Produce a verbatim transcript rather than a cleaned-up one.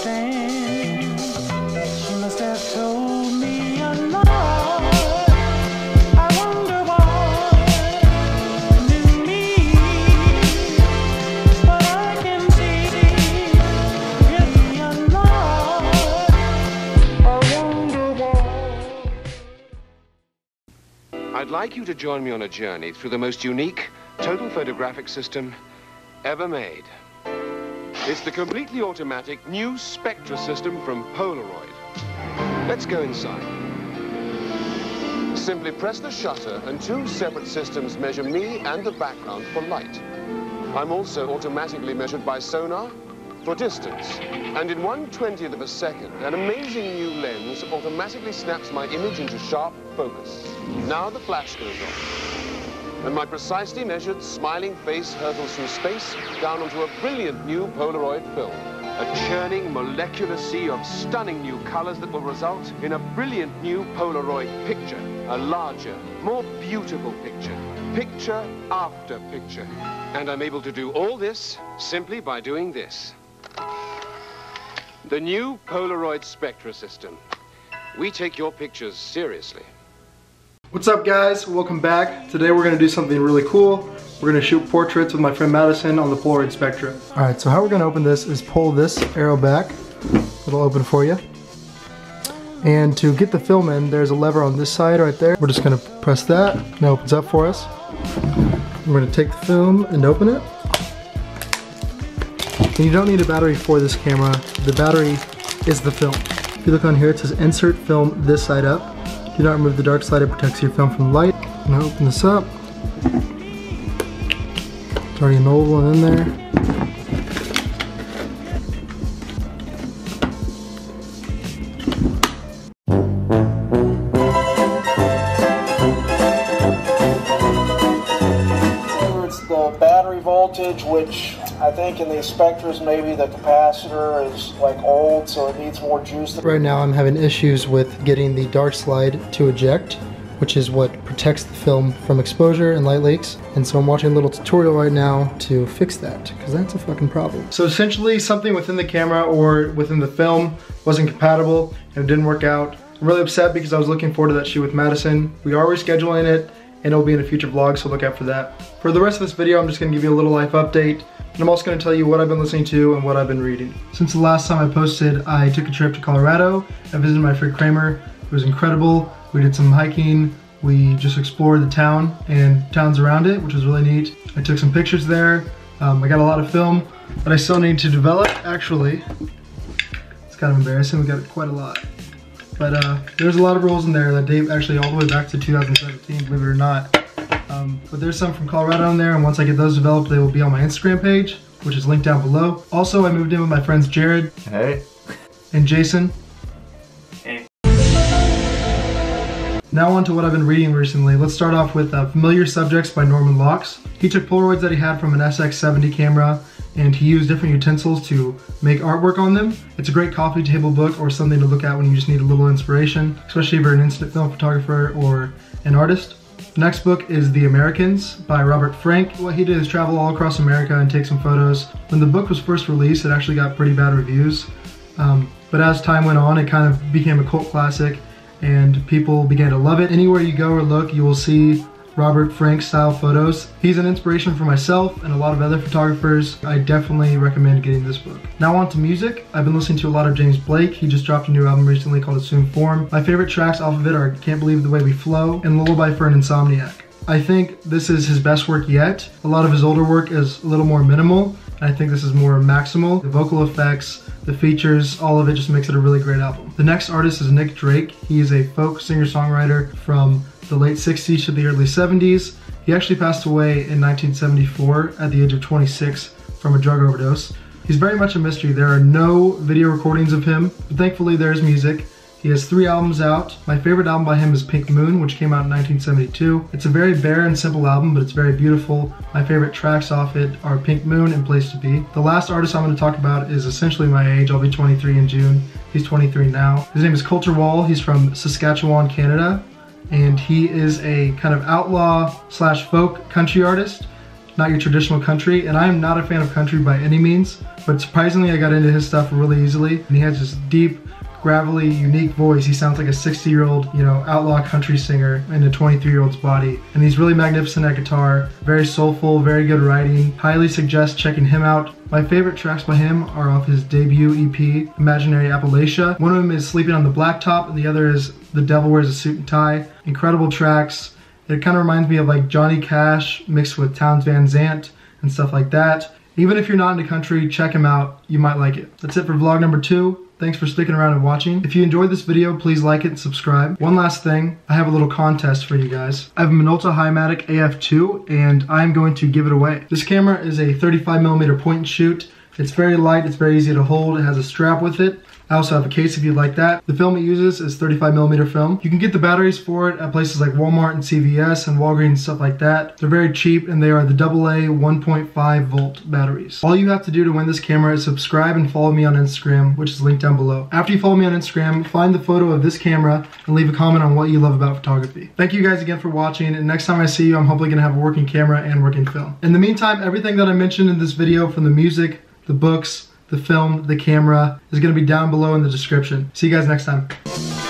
understand. She must have told me a lie. I wonder what is me, but I can see really a lie. I wonder why. I'd like you to join me on a journey through the most unique total photographic system ever made. It's the completely automatic new Spectra system from Polaroid. Let's go inside. Simply press the shutter and two separate systems measure me and the background for light. I'm also automatically measured by sonar for distance. And in one twentieth of a second, an amazing new lens automatically snaps my image into sharp focus. Now the flash goes on, and my precisely measured, smiling face hurtles through space down onto a brilliant new Polaroid film. A churning molecular sea of stunning new colors that will result in a brilliant new Polaroid picture. A larger, more beautiful picture. Picture after picture. And I'm able to do all this simply by doing this. The new Polaroid Spectra system. We take your pictures seriously. What's up guys, welcome back. Today we're going to do something really cool. We're going to shoot portraits with my friend Madison on the Polaroid Spectra. Alright, so how we're going to open this is pull this arrow back. It'll open for you. And to get the film in, there's a lever on this side right there. We're just going to press that and it opens up for us. We're going to take the film and open it. And you don't need a battery for this camera. The battery is the film. If you look on here, it says insert film this side up. Do not remove the dark side, it protects your film from light. I'm gonna open this up. It's already an old one in there. It's the battery voltage, which I think in these Spectras maybe the capacitor is like old, so it needs more juice. Right now I'm having issues with getting the dark slide to eject, which is what protects the film from exposure and light leaks. And so I'm watching a little tutorial right now to fix that, because that's a fucking problem. So essentially something within the camera or within the film wasn't compatible and it didn't work out. I'm really upset because I was looking forward to that shoot with Madison. We are rescheduling it and it'll be in a future vlog, so look out for that. For the rest of this video, I'm just gonna give you a little life update. And I'm also going to tell you what I've been listening to and what I've been reading. Since the last time I posted, I took a trip to Colorado. I visited my friend Kramer. It was incredible. We did some hiking. We just explored the town and towns around it, which was really neat. I took some pictures there. Um, I got a lot of film that I still need to develop. Actually, it's kind of embarrassing. We got quite a lot. But uh, there's a lot of rolls in there that date actually all the way back to two thousand seventeen, believe it or not. Um, but there's some from Colorado in there, and once I get those developed, they will be on my Instagram page, which is linked down below. Also, I moved in with my friends Jared. Hey. And Jason. Hey. Now on to what I've been reading recently. Let's start off with uh, Familiar Subjects by Norman Locks. He took Polaroids that he had from an S X seventy camera, and he used different utensils to make artwork on them. It's a great coffee table book or something to look at when you just need a little inspiration, especially if you're an instant film photographer or an artist. The next book is The Americans by Robert Frank. What he did is travel all across America and take some photos. When the book was first released, it actually got pretty bad reviews. Um, but as time went on, it kind of became a cult classic and people began to love it. Anywhere you go or look, you will see Robert Frank style photos. He's an inspiration for myself and a lot of other photographers. I definitely recommend getting this book. Now on to music. I've been listening to a lot of James Blake. He just dropped a new album recently called Assumed Form. My favorite tracks off of it are Can't Believe the Way We Flow and Lullaby for an Insomniac. I think this is his best work yet. A lot of his older work is a little more minimal. I think this is more maximal. The vocal effects, the features, all of it just makes it a really great album. The next artist is Nick Drake. He is a folk singer-songwriter from the late sixties to the early seventies. He actually passed away in nineteen seventy-four at the age of twenty-six from a drug overdose. He's very much a mystery. There are no video recordings of him, but thankfully there's music. He has three albums out. My favorite album by him is Pink Moon, which came out in nineteen seventy-two. It's a very bare and simple album, but it's very beautiful. My favorite tracks off it are Pink Moon and Place to Be. The last artist I'm going to talk about is essentially my age. I'll be twenty-three in June. He's twenty-three now. His name is Colter Wall. He's from Saskatchewan, Canada. And he is a kind of outlaw slash folk country artist. not your traditional country, and I'm not a fan of country by any means, but surprisingly I got into his stuff really easily, and he has this deep, gravelly, unique voice. He sounds like a sixty year old, you know, outlaw country singer in a twenty-three year old's body. And he's really magnificent at guitar, very soulful, very good writing. Highly suggest checking him out. My favorite tracks by him are off his debut E P, Imaginary Appalachia. One of them is Sleeping on the Blacktop, and the other is The Devil Wears a Suit and Tie. Incredible tracks. It kind of reminds me of like Johnny Cash mixed with Townes Van Zandt and stuff like that. Even if you're not into country, check him out. You might like it. That's it for vlog number two. Thanks for sticking around and watching. If you enjoyed this video, please like it and subscribe. One last thing, I have a little contest for you guys. I have a Minolta Hi-Matic A F two, and I'm going to give it away. This camera is a thirty-five millimeter point and shoot. It's very light, it's very easy to hold, it has a strap with it. I also have a case if you'd like that. The film it uses is thirty-five millimeter film. You can get the batteries for it at places like Walmart and C V S and Walgreens and stuff like that. They're very cheap, and they are the double A one point five volt batteries. All you have to do to win this camera is subscribe and follow me on Instagram, which is linked down below. After you follow me on Instagram, find the photo of this camera and leave a comment on what you love about photography. Thank you guys again for watching, and next time I see you, I'm hopefully gonna have a working camera and working film. In the meantime, everything that I mentioned in this video, from the music, the books, the film, the camera, is going to be down below in the description. See you guys next time.